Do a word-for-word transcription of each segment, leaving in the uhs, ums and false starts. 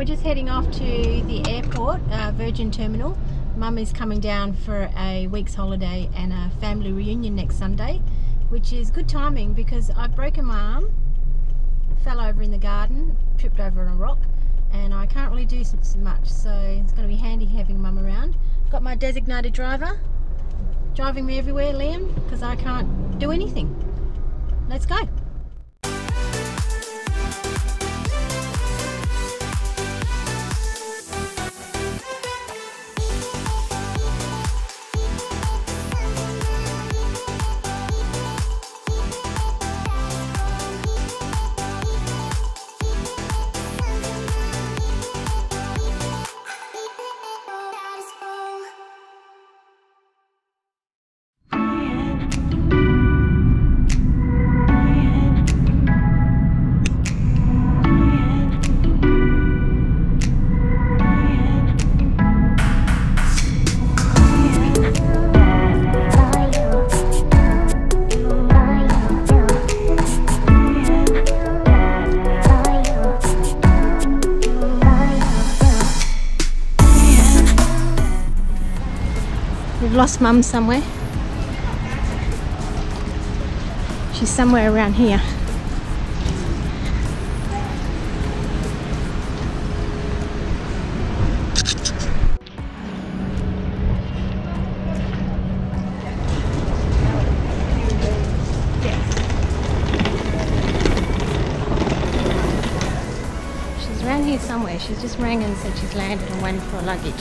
we're just heading off to the airport, uh, Virgin Terminal. Mum is coming down for a week's holiday and a family reunion next Sunday, which is good timing because I've broken my arm, fell over in the garden, tripped over on a rock, and I can't really do so much, so it's going to be handy having Mum around. I've got my designated driver driving me everywhere, Liam, because I can't do anything. Let's go. Lost Mum somewhere. She's somewhere around here. She's around here somewhere. She's just rang and said she's landed and waiting for luggage.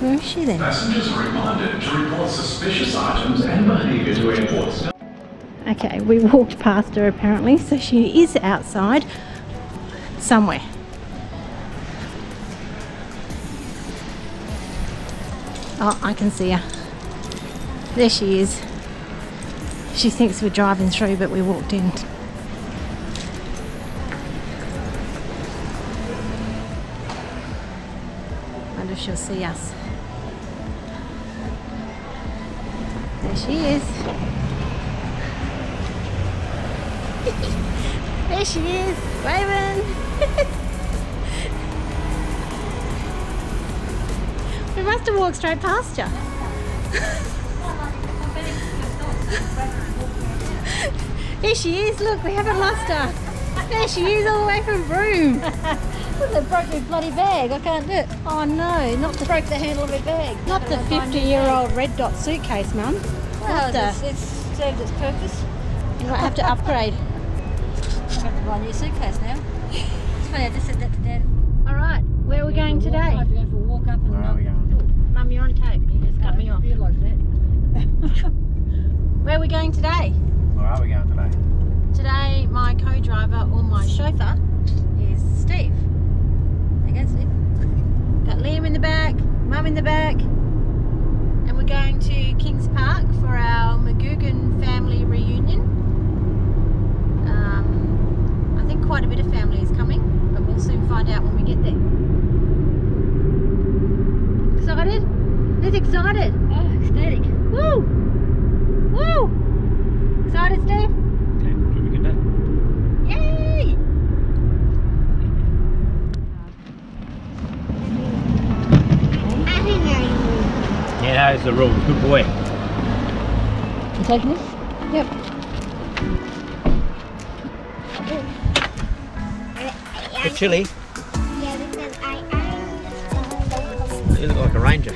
Where is she then? Passengers are reminded to report suspicious items and behaviour to airport staff. Okay, we walked past her apparently, so she is outside somewhere. Oh, I can see her. There she is. She thinks we're driving through, but we walked in. Wonder if she'll see us. There she is. There she is, waving. We must have walked straight past you. There she is, look, we haven't lost her. There she is, all the way from Broome. Look, they broke my bloody bag, I can't do it. Oh no, not the... broke the handle of my bag. Not the fifty-year-old red dot suitcase, Mum. Well, it's, it's served its purpose. You might have to upgrade. I have to buy a new suitcase now. It's funny, I just said that to Dad. Alright, where are we going today? I have to go for a walk up and... Where are we going? Mum, you're on tape. You just cut me off. I didn't realise that. Where are we going today? Where are we going today? Today, my co-driver, or my chauffeur, is Steve. Got Liam in the back, Mum in the back, and we're going to Kings Park for our McGougan family reunion. Um, I think quite a bit of family is coming, but we'll soon find out when we get there. Excited? Who's excited? Oh, ecstatic. Woo! Woo! Excited, Steve? Okay, should be a good day. Yeah, that is the rule. Good boy. You taking this? Yep. It's chilly. Yeah, because I ironed. You look like a ranger.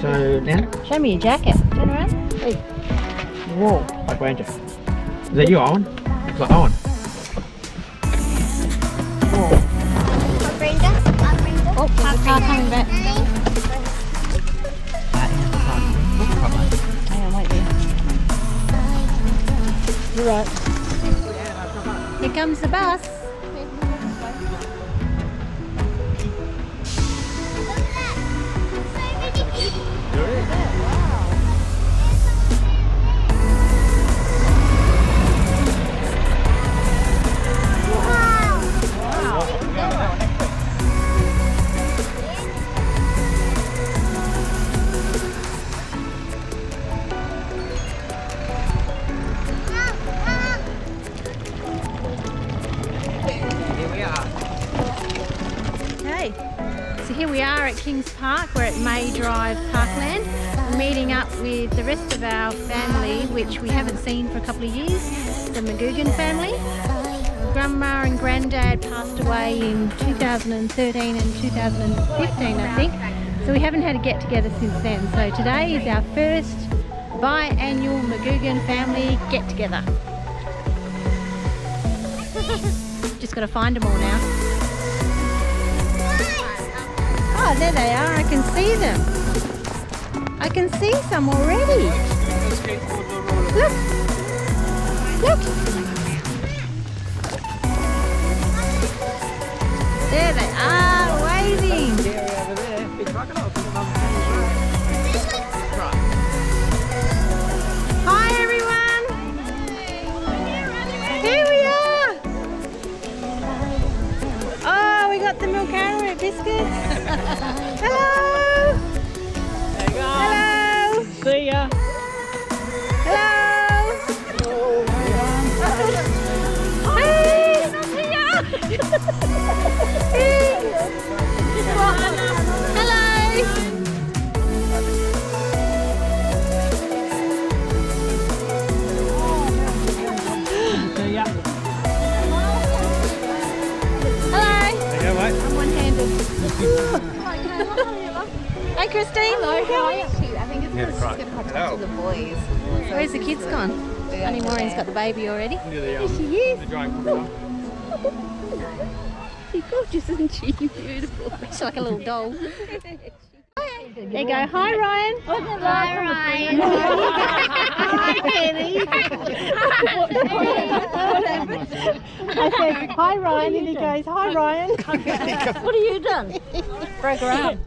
So, now? Show me your jacket. Turn around. Hey. Whoa, like ranger. Is that you, Owen? Looks like Owen. Whoa. I'll bring that. I'll bring that. Oh, there's a car coming back. You're right. Here comes the bus. Wow. Wow. Wow. are at Kings Park, we're at May Drive Parkland, meeting up with the rest of our family, which we haven't seen for a couple of years, the McGougan family. Grandma and Granddad passed away in two thousand thirteen and two thousand fifteen, I think, so we haven't had a get together since then. So today is our first biannual McGougan family get together. Just got to find them all now. Oh, there they are, I can see them. I can see some already. Look, look. There they are, waving. Hi everyone. Here we are. Oh, we got the milk and biscuits. Hello! There you go. Hello! See ya! Hello! Oh, oh, hey! See ya! Hey! Hello! See ya! Hello! There you go, mate. I'm one-handed. Hey Christine! Hello, how are you? I think it's because she's going to protect oh. the boys. So where's the kids gone? Yeah, Honey Maureen's yeah. got the baby already. Yeah, they are. There she is! She's gorgeous, isn't she? Beautiful. She's like a little doll. There you go. Hi Ryan! Hi Ryan! Hi Penny! I said, hi Ryan, and he goes, hi Ryan! What have you done? Broke her up. All right.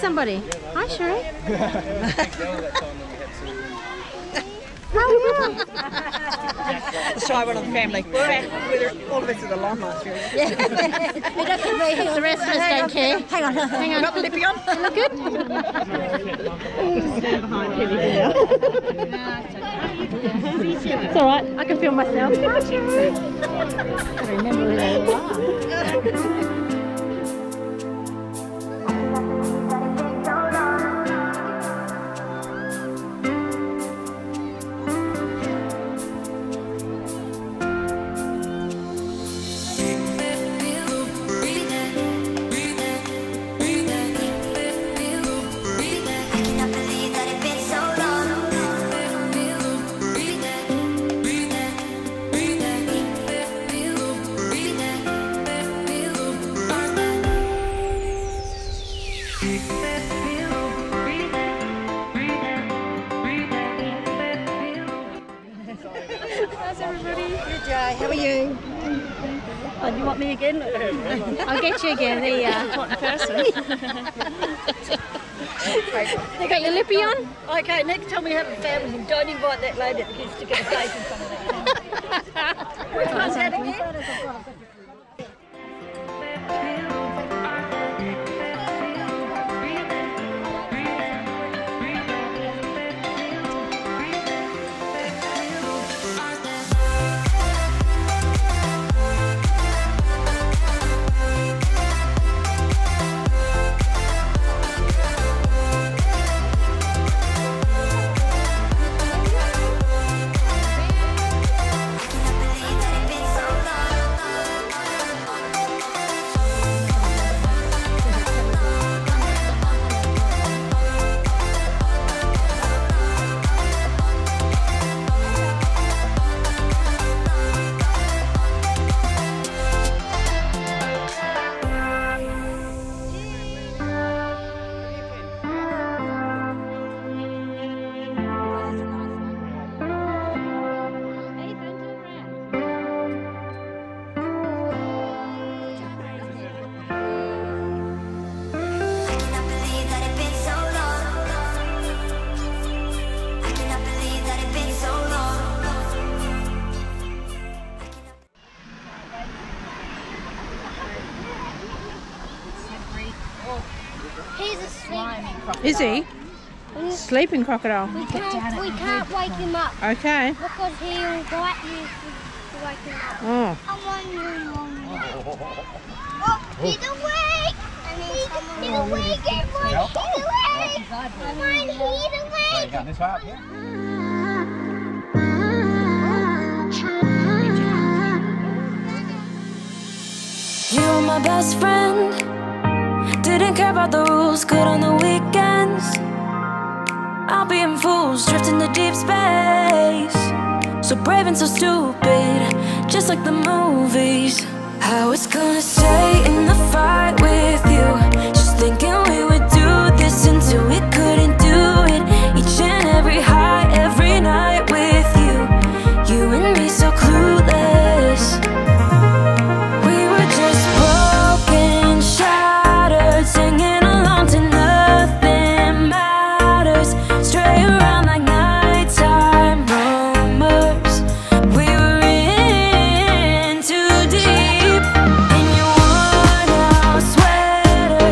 somebody. Hi, Sherry. Let's try one of the family. We're back with her. All of us are the long last year. The rest of us don't care. Hang on. Hang on. Got the lippy on. You look good. Stand behind Kelly. It's all right. I can feel myself. Hi, Sherry. I remember where they were. Again. I'll get you again. The uh, person. They got your lippy on. Okay, next time we have a family, don't invite that lady that gets to get a face in front of that. Which one's that again? Is he? He's sleeping crocodile. We can't, we can't wake him up. Okay. Because he'll bite you if you wake him up. Oh. Oh, he's awake! He's awake, everyone! He's awake! Come on, he's awake! You got this up, yeah? You were my best friend. Didn't care about the rules, good on the weekends. I'll be in fools, drifting to deep space. So brave and so stupid, just like the movies. I was gonna stay in the fight with you, just thinking we would do this until we couldn't do it. Each and every high, every night with you. You and me so clueless. We were just broken shy, singing along to nothing matters. Stray around like nighttime rumors. We were in too deep in your worn out sweater.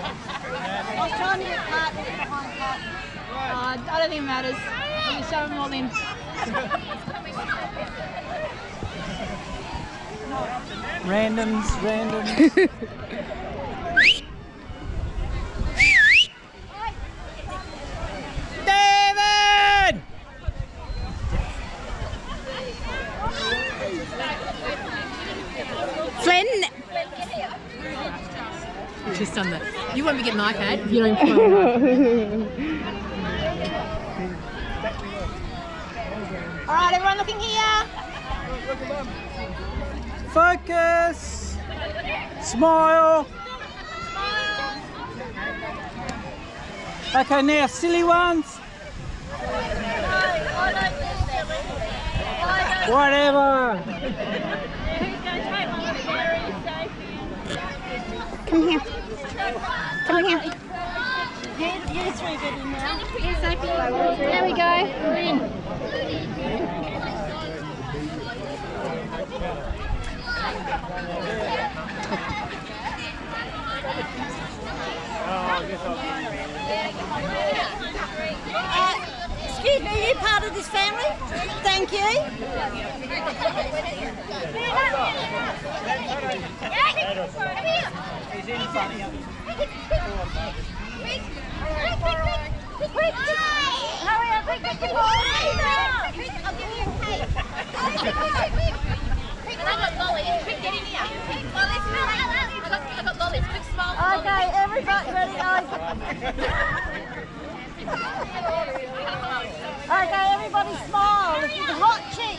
I was trying to get part of it behind that. Uh, I don't think it matters. You show them all in. Randoms, randoms. Just done that. You won't be getting an iPad if you don't even All right, everyone looking here. Focus. Smile. Smile. Okay, now silly ones. Whatever. Come here. Come here. You three get in now. Here, Sophie. There we go. We're in. Uh, excuse me, are you part of this family? Thank you. Yeah. He's in funny. Hurry up, quick, quick, quick. I'll give you a cake. I got lollies. Quick, get in here. I got lollies. Quick, smile. Okay, everybody ready? Okay, everybody smile. This is hot cheek.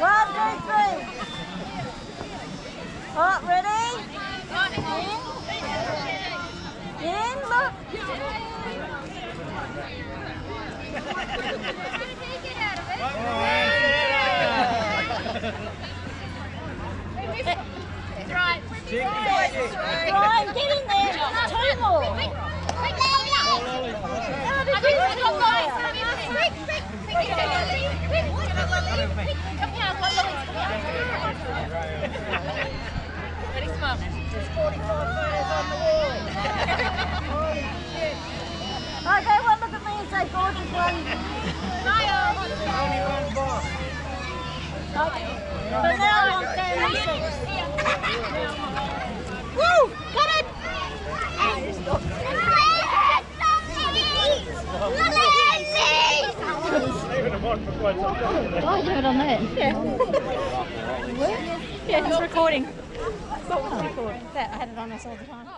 One, two, three. Hot, ready? In. In, look. Get out of it. That's right. Right, get in there. Two more. Quick, it's forty-five photos on the wall. Holy shit. Okay, well, look at me and say gorgeous one. Smile. Only one box. Okay. But now I want thirty-six. Woo! Got it! I do it on that. Yeah. Yeah, it's recording. Oh. I had it on us all the time. Oh.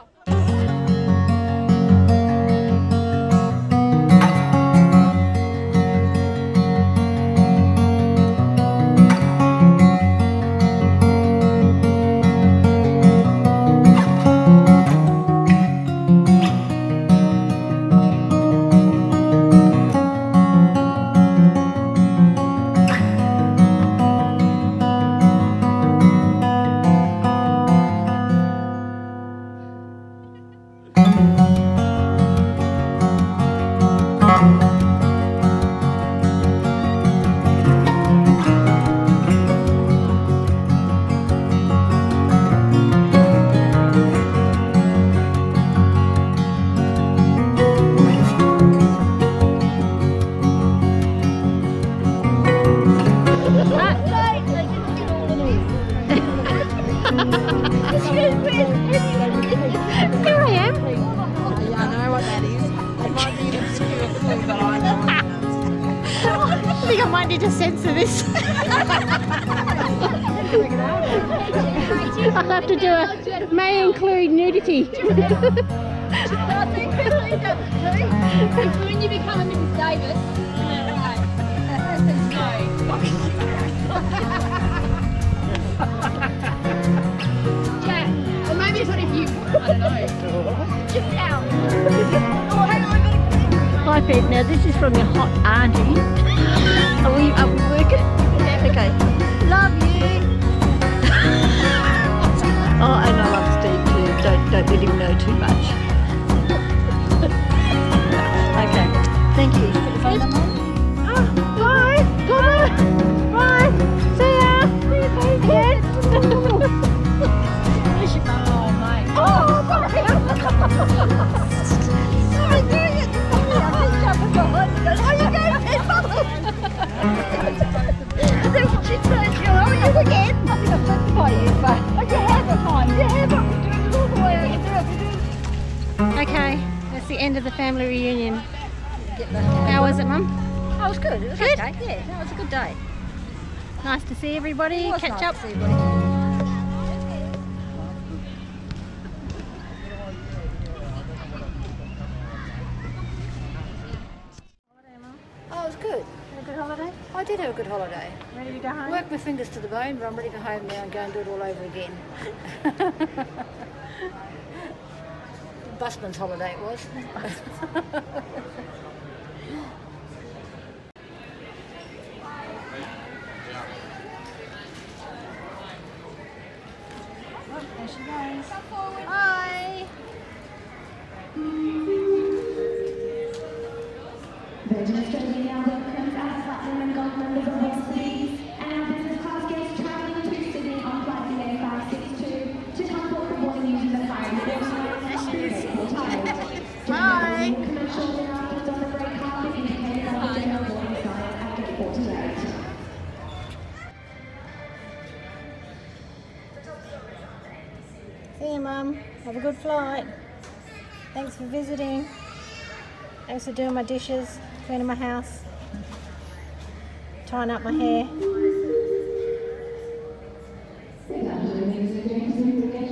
I'll have to do a may include nudity. When you become a Missus Davis, yeah, or maybe it's not if you, I don't know. Just out. Hi Fed, now this is from your hot auntie. Are we, are we working? Okay. Love you. Oh, and I love Steve too. Don't, don't let him know too much. Okay, thank you. Oh, bye. Bye. Bye. See ya. See you, Steve. Oh, mate. Oh. the end of the family reunion. How was it, Mum? Oh, it was good. It was good. Okay. Yeah, no, it was a good day. Nice to see everybody. Catch nice up. To see everybody. I did have a good holiday. Ready to go home? Worked my fingers to the bone, but I'm ready to go home now and go and do it all over again. Busman's holiday it was. Oh, there she goes. Hi! Virgin Australia now welcomes our flight number golf number for next please, and our business class guests travelling to Sydney on flight delay five six two to Tumport for boarding using the fire exit. Bye! Commercial announcements on the grey carpet indicated by the general boarding sign at four to eight. See you, Mum. Have a good flight. Thanks for visiting. Thanks for doing my dishes, cleaning my house, tying up my hair.